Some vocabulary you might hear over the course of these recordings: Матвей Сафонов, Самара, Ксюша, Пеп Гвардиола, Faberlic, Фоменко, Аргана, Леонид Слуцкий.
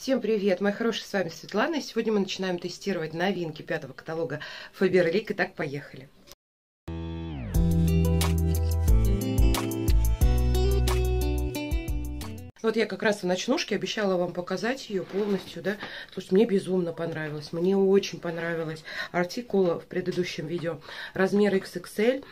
Всем привет, мои хорошие, с вами Светлана, и сегодня мы начинаем тестировать новинки 5-го каталога Faberlic. Итак, поехали. Вот я как раз в ночнушке обещала вам показать ее полностью, да. Слушайте, мне безумно понравилось, мне очень понравилась артикула в предыдущем видео, размер XXL.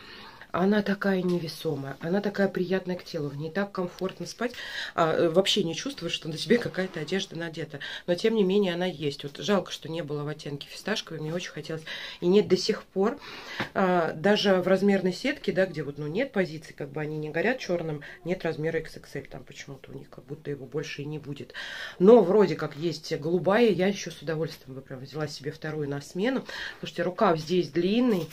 Она такая невесомая, она такая приятная к телу, в ней так комфортно спать, вообще не чувствуешь, что на тебе какая-то одежда надета, но тем не менее она есть. Вот жалко, что не было в оттенке фисташковой, мне очень хотелось, и нет до сих пор, даже в размерной сетке, да, где вот, ну, нет позиций, как бы они не горят черным, нет размера XXL, там почему-то у них как будто его больше и не будет, но вроде как есть голубая, я еще с удовольствием бы прям взяла себе вторую на смену. Слушайте, рукав здесь длинный.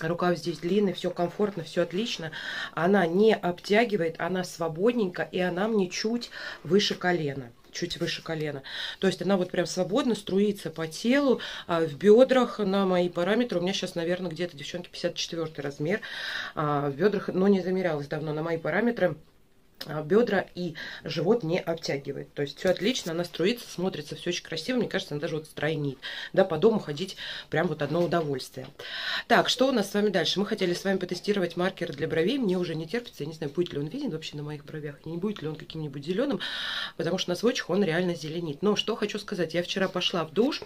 Рукав здесь длинный, все комфортно, все отлично. Она не обтягивает, она свободненько, и она мне чуть выше колена. Чуть выше колена. То есть она вот прям свободно струится по телу, в бедрах на мои параметры. У меня сейчас, наверное, где-то, девчонки, 54 размер. В бедрах, но не замерялась давно, на мои параметры. Бедра и живот не обтягивает. То есть все отлично, она струится, смотрится все очень красиво. Мне кажется, она даже вот стройнит. Да, по дому ходить прям вот одно удовольствие. Так, что у нас с вами дальше? Мы хотели с вами потестировать маркер для бровей. Мне уже не терпится, я не знаю, будет ли он виден вообще на моих бровях, не будет ли он каким-нибудь зеленым, потому что на сводчах он реально зеленит. Но что хочу сказать, я вчера пошла в душ,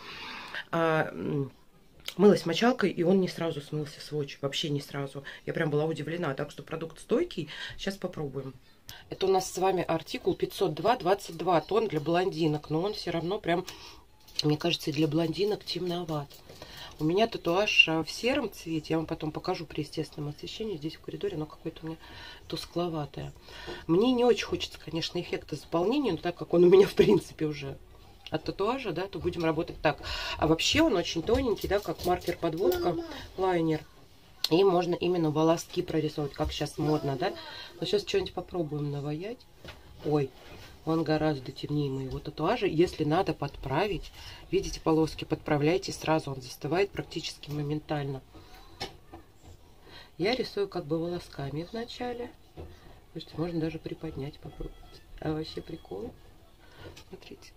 мылась мочалкой, и он не сразу смылся, сводч, вообще не сразу. Я прям была удивлена, так что продукт стойкий. Сейчас попробуем. Это у нас с вами артикул 502-22, тон для блондинок, но он все равно прям, мне кажется, и для блондинок темноват. У меня татуаж в сером цвете, я вам потом покажу при естественном освещении, здесь в коридоре, но какое-то у меня тускловатое. Мне не очень хочется, конечно, эффекта заполнения, но так как он у меня в принципе уже от татуажа, да, то будем работать так. А вообще он очень тоненький, да, как маркер-подводка, лайнер. И можно именно волоски прорисовать, как сейчас модно, да? Но сейчас что-нибудь попробуем наваять. Ой, он гораздо темнее моего татуажа. Если надо подправить, видите полоски, подправляйте сразу, он застывает практически моментально. Я рисую как бы волосками вначале. Слушайте, можно даже приподнять, попробовать. А вообще прикол. Смотрите.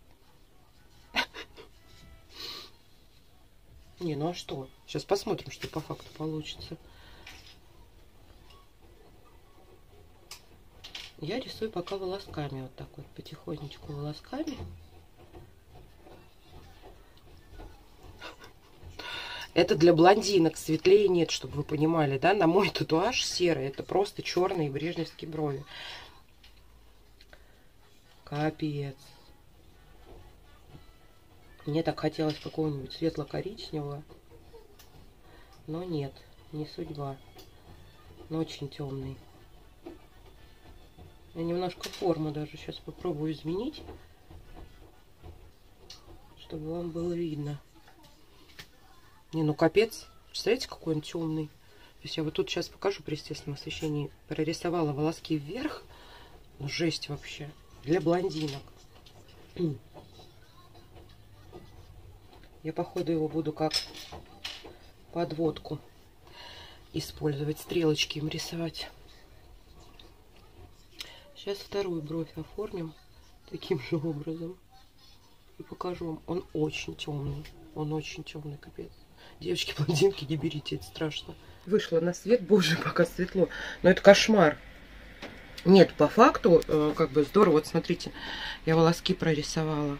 Не, ну а что? Сейчас посмотрим, что по факту получится. Я рисую пока волосками, вот так вот, потихонечку волосками. Это для блондинок, светлее нет, чтобы вы понимали, да? На мой татуаж серый, это просто черные брежневские брови. Капец. Мне так хотелось какого-нибудь светло-коричневого, но нет, не судьба. Но очень темный. Я немножко форму даже сейчас попробую изменить, чтобы вам было видно. Не, ну капец. Представляете, какой он темный? То есть я вот тут сейчас покажу при естественном освещении. Прорисовала волоски вверх. Ну, жесть вообще. Для блондинок. Я, походу, его буду как подводку использовать, стрелочки им рисовать. Сейчас вторую бровь оформим таким же образом и покажу вам. Он очень темный, капец. Девочки, блондинки, не берите, это страшно. Вышла на свет, боже, пока светло, но это кошмар. Нет, по факту, как бы здорово. Вот смотрите, я волоски прорисовала.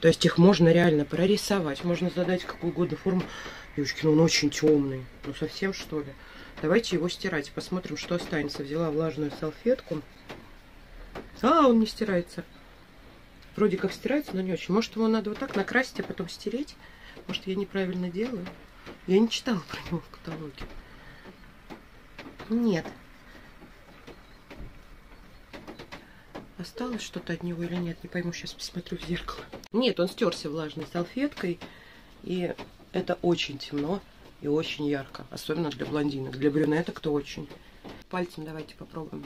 То есть их можно реально прорисовать. Можно задать какую угодно форму. Девочки, ну он очень темный. Ну совсем что ли? Давайте его стирать. Посмотрим, что останется. Взяла влажную салфетку. А, он не стирается. Вроде как стирается, но не очень. Может, его надо вот так накрасить, а потом стереть? Может, я неправильно делаю? Я не читала про него в каталоге. Нет. Осталось что-то от него или нет? Не пойму, сейчас посмотрю в зеркало. Нет, он стерся влажной салфеткой. И это очень темно и очень ярко. Особенно для блондинок. Для брюнеток то очень. Пальцем давайте попробуем.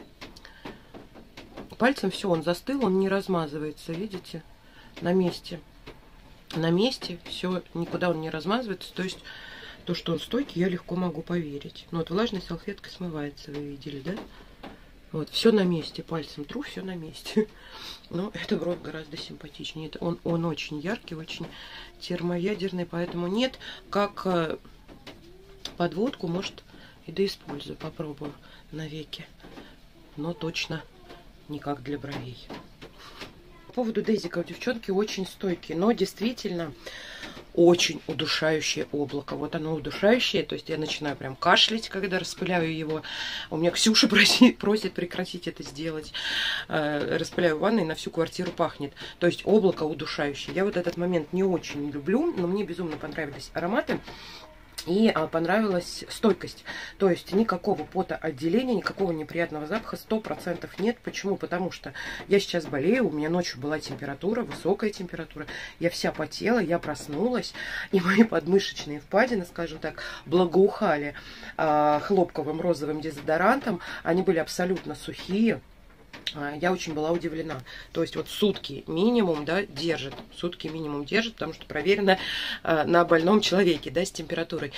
Пальцем все, он застыл, он не размазывается. Видите? На месте. На месте все, никуда он не размазывается. То есть то, что он стойкий, я легко могу поверить. Но вот влажной салфеткой смывается, вы видели, да? Вот, все на месте, пальцем тру, все на месте. Но это бровь гораздо симпатичнее. Он очень яркий, очень термоядерный, поэтому нет. Как подводку, может, и доиспользую. Попробую навеки. Но точно не как для бровей. По поводу дезиков, девчонки, очень стойкие, но действительно очень удушающее облако. Вот оно удушающее, то есть я начинаю прям кашлять, когда распыляю его. У меня Ксюша просит прекратить это сделать. Распыляю в ванной, на всю квартиру пахнет. То есть облако удушающее. Я вот этот момент не очень люблю, но мне безумно понравились ароматы. И понравилась стойкость. То есть никакого потоотделения, никакого неприятного запаха 100% нет. Почему? Потому что я сейчас болею, у меня ночью была температура, высокая температура. Я вся потела, я проснулась. И мои подмышечные впадины, скажем так, благоухали хлопковым розовым дезодорантом. Они были абсолютно сухие. Я очень была удивлена. То есть вот сутки минимум, да, держит. Сутки минимум держит, потому что проверено на больном человеке, да, с температурой.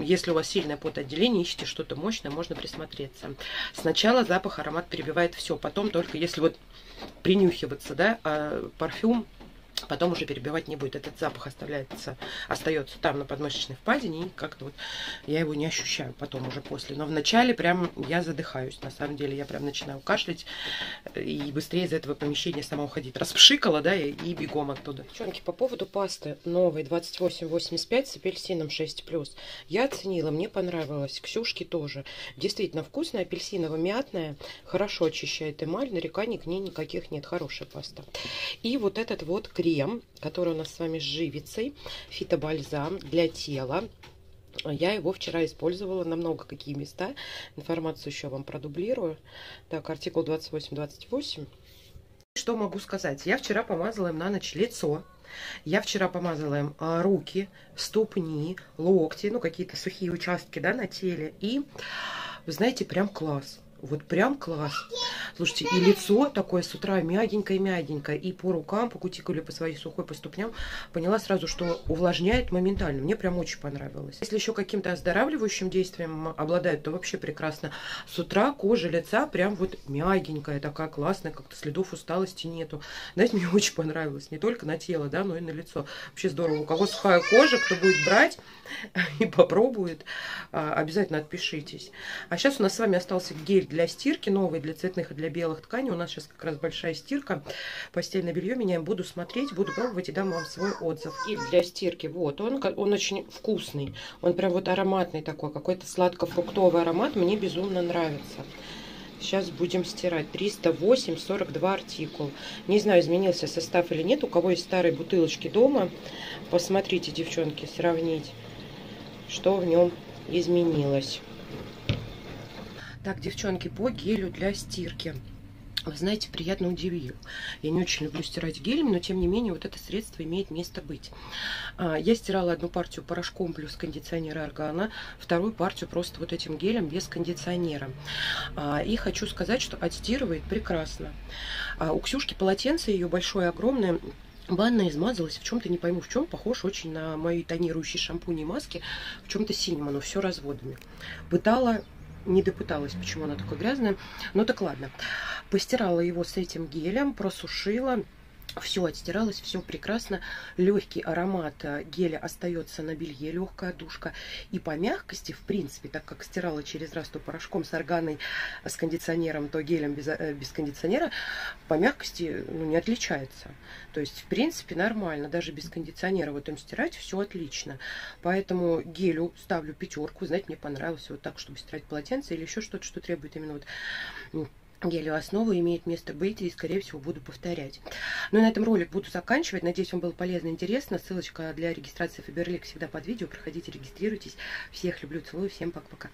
Если у вас сильное потоотделение, ищите что-то мощное, можно присмотреться. Сначала запах, аромат перебивает все. Потом только если вот принюхиваться, да, парфюм, потом уже перебивать не будет. Этот запах остается там на подмышечной впадине, и как-то вот я его не ощущаю потом уже после. Но вначале прям я задыхаюсь, на самом деле. Я прям начинаю кашлять и быстрее из этого помещения сама уходить. Распшикала, да, и бегом оттуда. Девчонки, по поводу пасты новой 2885 с апельсином 6+. Я оценила, мне понравилось. Ксюшке тоже. Действительно вкусная, апельсиново-мятная. Хорошо очищает эмаль, нареканий к ней никаких нет. Хорошая паста. И вот этот вот крем, который у нас с вами с живицей, фитобальзам для тела. Я его вчера использовала на много какие места. Информацию еще вам продублирую. Так, артикул 28-28. Что могу сказать? Я вчера помазала им на ночь лицо. Я вчера помазала им руки, ступни, локти, ну какие-то сухие участки, да, на теле. И, вы знаете, прям класс. Вот прям класс. Слушайте, и лицо такое с утра мягенькое-мягенькое. И по рукам, по кутикуле, по своей сухой, по ступням. Поняла сразу, что увлажняет моментально. Мне прям очень понравилось. Если еще каким-то оздоравливающим действием обладает, то вообще прекрасно. С утра кожа лица прям вот мягенькая, такая классная. Как-то следов усталости нету. Знаете, мне очень понравилось. Не только на тело, да, но и на лицо. Вообще здорово. У кого сухая кожа, кто будет брать и попробует, обязательно отпишитесь. А сейчас у нас с вами остался гель для стирки, новый для цветных и для белых тканей. У нас сейчас как раз большая стирка. Постельное белье меняем. Буду смотреть, буду пробовать и дам вам свой отзыв. И для стирки, вот он очень вкусный. Он прям вот ароматный такой, какой-то сладко-фруктовый аромат. Мне безумно нравится. Сейчас будем стирать. 308-42 артикул. Не знаю, изменился состав или нет. У кого есть старые бутылочки дома, посмотрите, девчонки, сравнить, что в нем изменилось. Так, девчонки, по гелю для стирки. Вы знаете, приятно удивил. Я не очень люблю стирать гелем, но тем не менее вот это средство имеет место быть. Я стирала одну партию порошком плюс кондиционера Аргана, вторую партию просто вот этим гелем без кондиционера. И хочу сказать, что отстирывает прекрасно. У Ксюшки полотенце ее большое, огромное. Банная измазалась в чем-то, не пойму в чем, похож очень на мои тонирующие шампуни и маски, в чем-то синим, оно все разводами. Пытала, не допыталась, почему она такая грязная. Ну так ладно. Постирала его с этим гелем, просушила. Все отстиралось, все прекрасно. Легкий аромат геля остается на белье, легкая душка. И по мягкости, в принципе, так как стирала через раз то порошком с Арганой, с кондиционером, то гелем без кондиционера, по мягкости, ну, не отличается. То есть, в принципе, нормально. Даже без кондиционера вот им стирать все отлично. Поэтому гелю ставлю 5. Знаете, мне понравилось вот так, чтобы стирать полотенце или еще что-то, что требует именно вот... гелю основы, имеет место быть, и, скорее всего, буду повторять. Ну и на этом ролик буду заканчивать. Надеюсь, вам было полезно и интересно. Ссылочка для регистрации Faberlic всегда под видео. Проходите, регистрируйтесь. Всех люблю, целую, всем пока-пока.